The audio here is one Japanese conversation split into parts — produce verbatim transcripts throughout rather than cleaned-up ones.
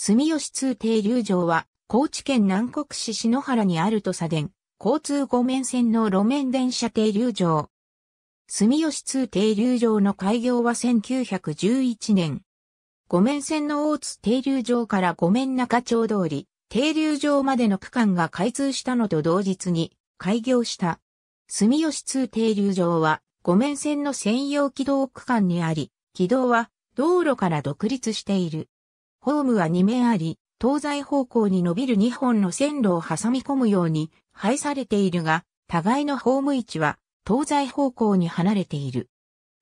住吉通停留場は、高知県南国市篠原にある土佐電、交通ご面線の路面電車停留場。住吉通停留場の開業はせんきゅうひゃくじゅういちねん。ご面線の大津停留場からご面中町通り、停留場までの区間が開通したのと同日に開業した。住吉通停留場は、ご面線の専用軌道区間にあり、軌道は道路から独立している。ホームはに面あり、東西方向に伸びるにほんの線路を挟み込むように配されているが、互いのホーム位置は東西方向に離れている。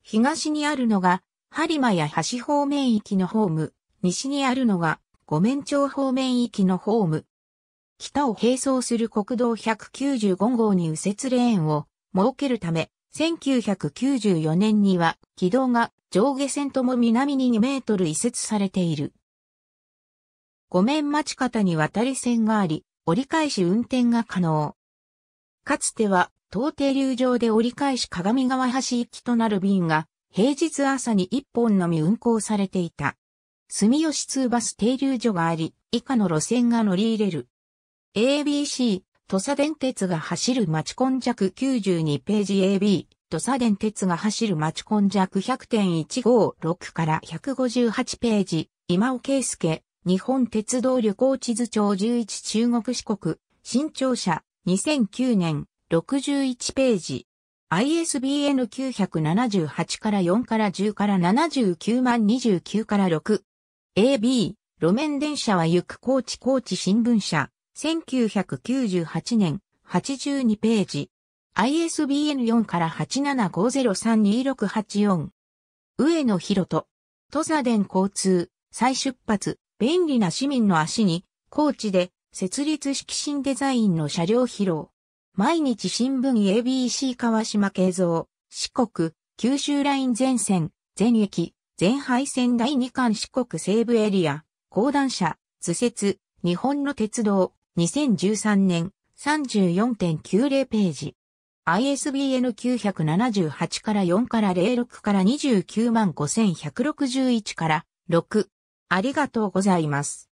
東にあるのが、播磨や橋方面域のホーム、西にあるのが、ご面町方面域のホーム。北を並走する国道ひゃくきゅうじゅうごごうに右折レーンを設けるため、せんきゅうひゃくきゅうじゅうよねんには軌道が上下線とも南ににメートル移設されている。ご面町方に渡り線があり、折り返し運転が可能。かつては、当停留場で折り返し鏡川橋行きとなる便が、平日朝にいっぽんのみ運行されていた。住吉通バス停留所があり、以下の路線が乗り入れる。エービーシー、土佐電鉄が走る町今昔きゅうじゅうにページ エービー、土佐電鉄が走る町今昔 ひゃくてんいちごーろく からひゃくごじゅうはちページ、今尾圭介、日本鉄道旅行地図帳じゅういち中国四国、新潮社、にせんきゅうねん、ろくじゅういちページ。アイエスビーエヌ きゅうひゃくななじゅうはちからよんからじゅうからななじゅうきゅうまんにじゅうきゅうからろく。エービー、路面電車は行く高知高知新聞社、せんきゅうひゃくきゅうじゅうはちねん、はちじゅうにページ。アイエスビーエヌよんからはちななごゼロさんにろくはちよん。上野博人。土佐電交通、再出発、便利な市民の足に、高知で、設立式新デザインの車両披露。毎日新聞 エービーシー 川島慶三、四国、九州ライン全線、全駅、全廃線だいに巻四国西部エリア、講談社、図説、日本の鉄道、にせんじゅうさんねん、さんじゅうよんてんきゅうゼロ ページ。アイエスビーエヌ きゅうひゃくななじゅうはちからよんからゼロろくからにじゅうきゅうまんごせんひゃくろくじゅういちからろく。ありがとうございます。